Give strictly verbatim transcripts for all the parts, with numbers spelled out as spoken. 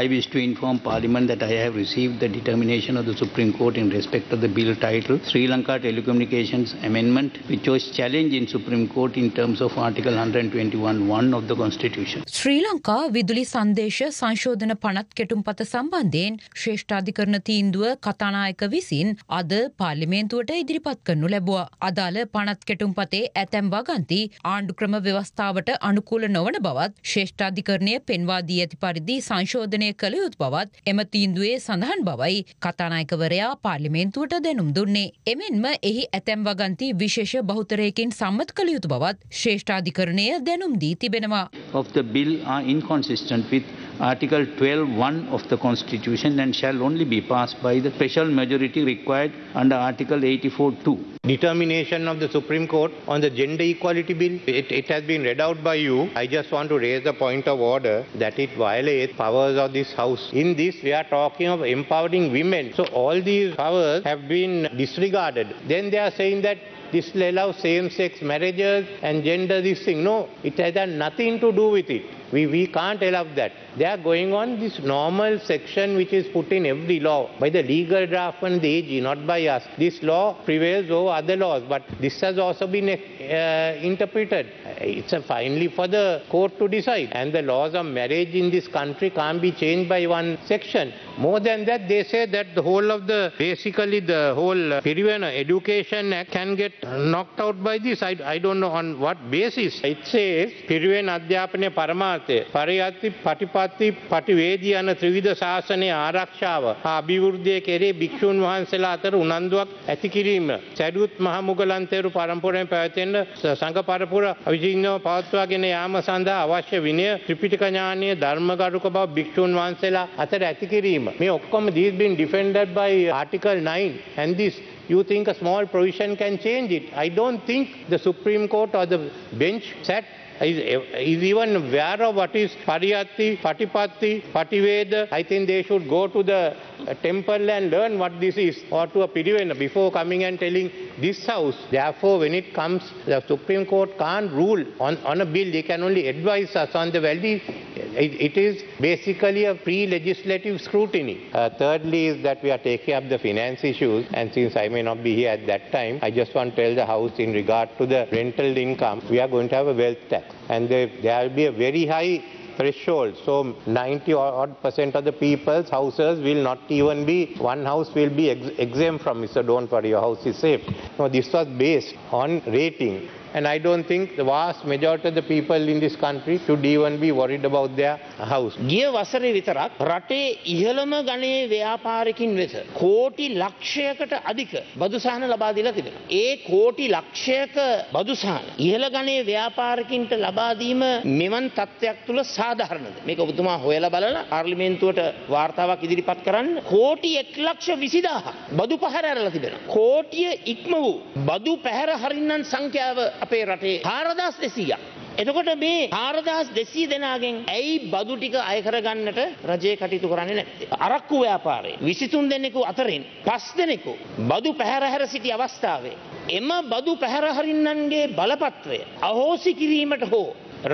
I wish to inform Parliament that I have received the determination of the Supreme Court in respect of the bill title Sri Lanka Telecommunications Amendment, which was challenged in Supreme Court in terms of Article one twenty-one point one of the Constitution. Sri Lanka Viduli Sandesha Sanshodhana Panath Ketumpata Sambandhen Shreshthadhikarana Thinduwa Kathanayaka Visin Ada Parliamentuwata ඉදිරිපත් කරනු ලැබුවා. අදාළ පනත් කෙටුම්පතේ ඇතැම් වගන්ති ආණ්ඩුක්‍රම ව්‍යවස්ථාවට අනුකූල නොවන බවත් ශ්‍රේෂ්ඨාධිකරණය පෙන්වා දී ඇති පරිදි සංශෝධනය කළ යුතු බවත් එම තීන්දුවේ සඳහන් බවයි කතානායකවරයා පාර්ලිමේන්තුවට දෙනුම් දුන්නේ. එමෙන්ම එහි ඇතැම් වගන්ති විශේෂ බහුතරයකින් සම්මත කළ යුතු බවත් ශ්‍රේෂ්ඨාධිකරණය දෙනුම් දී තිබෙනවා. Of the bill are inconsistent with Article twelve point one of the Constitution and shall only be passed by the special majority required under Article eighty-four point two. Determination of the Supreme Court on the gender equality bill, it, it has been read out by you. I just want to raise the point of order that it violates powers of this house. In this, we are talking of empowering women. So all these powers have been disregarded. Then they are saying that this will allow same-sex marriages and gender this thing. No, it has nothing to do with it. We, we can't allow that. They are going on this normal section which is put in every law by the legal draftsman, the A G, not by us. This law prevails over other laws, but this has also been uh, interpreted. It's a finally for the court to decide. And the laws of marriage in this country can't be changed by one section. More than that, they say that the whole of the, basically the whole uh, Pirivena Education Act can get knocked out by this. I, I don't know on what basis. It says, Pirivena Adhyapane Paramarthe, Pariyati Patipati Pativedi and Trivida Sasane Arakshava, Abivurde Kere, Bhikshun Vahanselatar, Unanduak, Atikirima, Sadut Mahamugalanteru Parampura Patenda, Sangha Parapura, Avijino Patwagene Yamasanda, Avasha Vinaya, Tripitikanyane, Dharma Garukaba, Bhikshun Vahansela, Atar Atikirima. May Occom, these have been defended by Article nine, and this, you think a small provision can change it? I don't think the Supreme Court or the bench sat is, is even aware of what is Pariyati, Patipati, Pativeda. I think they should go to the temple and learn what this is, or to a Pirivena before coming and telling this house. Therefore, when it comes, the Supreme Court can't rule on, on a bill. They can only advise us on the value. It, it is basically a pre-legislative scrutiny. Uh, thirdly is that we are taking up the finance issues, and since I may not be here at that time, I just want to tell the house in regard to the rental income, we are going to have a wealth tax, and there, there will be a very high threshold. So ninety odd percent of the people's houses will not even be, one house will be ex exempt from it. So don't worry, your house is safe. No, this was based on rating. And I don't think the vast majority of the people in this country should even be worried about their house. Giya wasare vitarak rate ihalama gane vyaparikin lesa koti lakshayakata adhika badusahana laba dila thibena. E koti lakshayaka badusahana ihala gane vyaparikinta laba deema meman tatwayak tula sadharanada. Meka obuthuma hoyala balala parliamentuwata warthawak idiripat karanna koti one lakh twenty thousand badu pahara arala thibena. Kotiya ikmawu badu pahara harinnan sankhyawa අපේ රටේ four thousand two hundred. එතකොට මේ four thousand two hundred දෙනාගෙන් ඇයි බදු ටික අය කරගන්නට රජය කටයුතු කරන්නේ නැත්තේ? අරක්කු ව්‍යාපාරයේ විසිතුන් දෙනෙකු අතරින් පහ දෙනෙකු බදු පැහැරහැර සිටි අවස්ථාවේ එම බදු පැහැරහරින්නන්ගේ බලපත්‍රය අහෝසි කිරීමට හෝ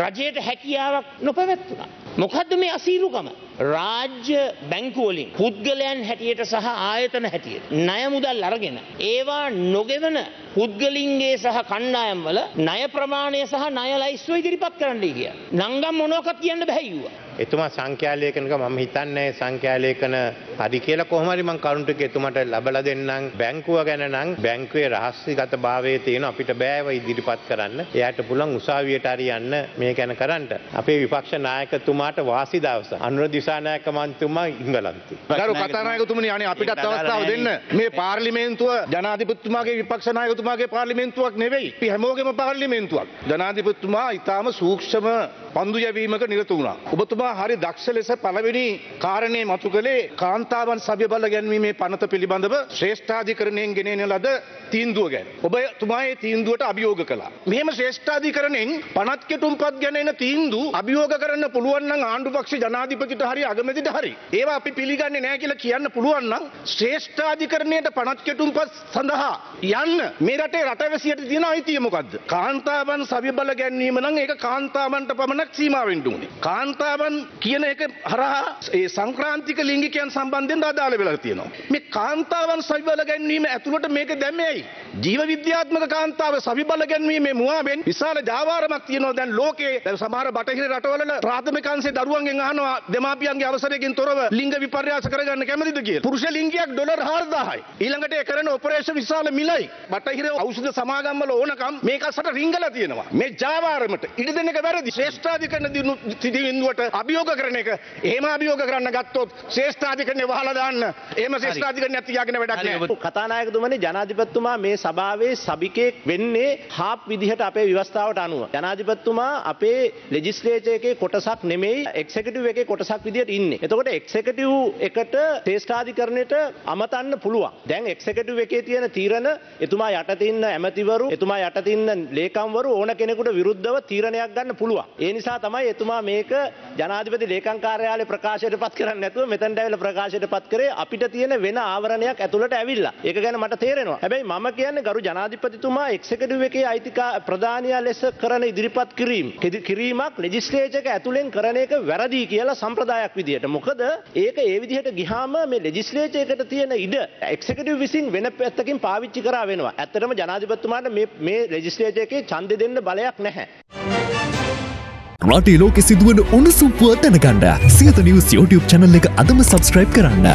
රජයට හැකියාවක් නොපැවැත්තුණා. මොකද්ද මේ අසීරුකම? රාජ්‍ය බැංකු වලින් පුද්ගලයන් හැටියට සහ ආයතන හැටියට ණය මුදල් අරගෙන ඒවා නොගෙවන පුද්ගලින්ගේ සහ කණ්ඩායම් වල ණය ප්‍රමාණය සහ ණය ලයිස්තුව ඉදිරිපත් කරන්නයි කිය. නංගම් මොනවාක්වත් කියන්න බෑ යුවා. එතුමා සංඛ්‍යාලේඛනක මම හිතන්නේ සංඛ්‍යාලේඛන හරි කියලා. කොහොම හරි මම කරුණට එතුමාට ලැබලා දෙන්නම්. බැංකුව ගැන නම් බැංකුවේ රහස්‍යගතභාවයේ තියෙන අපිට බෑව ඉදිරිපත් කරන්න. එයාට පුළුවන් උසාවියට හරි යන්න මේ ගැන කරන්න. අපේ විපක්ෂ නායකතුමාට වාසි දවස. අනුර දිසානායක මන්තුමා ඉංගලන්තේ. ගරු කතානායකතුමනි, අනේ අපිටත් අවස්ථාව දෙන්න. මේ පාර්ලිමේන්තුව ජනාධිපතිතුමාගේ විපක්ෂ නායකතුමාගේ පාර්ලිමේන්තුවක් නෙවෙයි. අපි හැමෝගෙම පාර්ලිමේන්තුවක්. ජනාධිපතිතුමා ඊටාම සූක්ෂම පන්දු යැවීමක නිරත වුණා. ඔබතුමා හරි දක්ෂ ලෙස පළවෙනි කාරණේ මතු කළේ කාන්තාවන් සභ්‍ය බල ගැන්වීමේ පනත පිළිබඳව ශ්‍රේෂ්ඨාධිකරණයෙන් ගෙනෙන ලද තීන්දුව ගැන ඔබතුමා ඒ තීන්දුවට අභියෝග කළා. මෙහෙම ශ්‍රේෂ්ඨාධිකරණයෙන් පනත් කෙටුම්පත් ගැන එන තීන්දුව අභියෝග කරන්න පුළුවන් නම් ආණ්ඩුපක්ෂ ජනාධිපතිට හරි අගමැතිට හරි ඒවා අපි පිළිගන්නේ නැහැ කියලා කියන්න පුළුවන් නම් ශ්‍රේෂ්ඨාධිකරණයට පනත් කෙටුම්පත් සඳහා යන්න මේ රටේ රටවැසියට තියෙන අයිතිය මොකද්ද? කාන්තාවන් සවිබල ගැනීම නම් ඒක කාන්තාවන්ට පමණක් සීමා වෙන්න ඕනේ. කාන්තාවන් කියන එක හරහා ඒ සංක්‍රාන්තික ලිංගිකයන් සම්බන්ධයෙන් අදාළ වෙලා තියෙනවා. මේ කාන්තාවන් සවිබල ගැනීම ඇතුළට මේක දැමේ ඇයි? ජීව විද්‍යාත්මක කාන්තාව සවිබල ගැනීමේ මුවාවෙන් විශාල ජාවාරමක් තියෙනවා දැන් ලෝකයේ. දැන් සමහර බටහිර රටවල ප්‍රාථමික අංශයේ දරුවන්ගෙන් අහනවා දෙමාපියන්ගේ අවසරයෙන් තොරව ලිංග විපර්යාස කරගන්න කැමතිද කියලා. පුරුෂ ලිංගියක් ඩොලර් හාරදාහයි. ඊළඟට ඒ කරන ඔපරේෂන් විශාල මිලයි. බටහිර ඖෂධ සමාගම් වල ඕනකම් මේකසට රිංගලා තියෙනවා. මේ ජාවාරමට ඉඩ දෙන එක වැරදි. ශ්‍රේෂ්ඨාධිකරණ දිනු තිදිවිඳුවට අභියෝග කරන එක. එහෙම අභියෝග කරන්න ගත්තොත් ශ්‍රේෂ්ඨාධිකරණේ වහලා දාන්න. එහෙම ශ්‍රේෂ්ඨාධිකරණයක් තියාගෙන වැඩක් නැහැ. කතානායකතුමනි ජනාධිපතිතුමා මේ සභාවේ සභිකෙක් වෙන්නේ හාප් විදිහට අපේ ව්‍යවස්ථාවට අනුව. ජනාධිපතිතුමා අපේ ලෙජිස්ලේචර් එකේ කොටසක් නෙමෙයි එක්සිකියුටිව් එකේ කොටසක් විදිහට ඉන්නේ. එතකොට එක්සිකියුටිව් එකට ශ්‍රේෂ්ඨාධිකරණයට අමතන්න පුළුවන්. දැන් එක්සිකියුටිව් එකේ තියෙන තීරණ එතුමා යටතේ ඉන්න ඇමතිවරු, එතුමා යටතේ ඉන්න ලේකම්වරු ඕන කෙනෙකුට විරුද්ධව තීරණයක් ගන්න පුළුවන්. ඒ නිසා තමයි එතුමා මේක ජනාධිපති ලේකම් කාර්යාලයේ ප්‍රකාශයට පත් කරන්නේ නැතුව මෙතනට ඇවිල්ලා ප්‍රකාශයට පත් කරේ අපිට තියෙන වෙන ආවරණයක් ඇතුළට ඇවිල්ලා. ඒක ගැන මට තේරෙනවා. හැබැයි මම කියන්නේ ගරු ජනාධිපතිතුමා එක්සිකියුටිව් එකේ අයිතිකා ප්‍රධානියා ලෙස කරන ඉදිරිපත් කිරීම කිරීමක් ලෙජිස්ලේචර් එක ඇතුළෙන් කරන එක වැරදි කියලා සම්ප්‍රදායක් විදියට. මොකද ඒක ඒ විදිහට ගියාම මේ ලෙජිස්ලේචර් එකට තියෙන ඉඩ එක්සිකියුටිව් විසින් වෙන පැත්තකින් පාවිච්චි කරා වෙනවා. ඇත්තටම ජනාධිපතිතුමාට මේ මේ ලෙජිස්ලේචර් එකේ ඡන්දෙ දෙන්න බලයක් නැහැ. රටේ ලෝකෙ සිදුවන උණුසුම් පුවත් දැනගන්න සියත නිවුස් YouTube channel එක අදම subscribe කරන්න.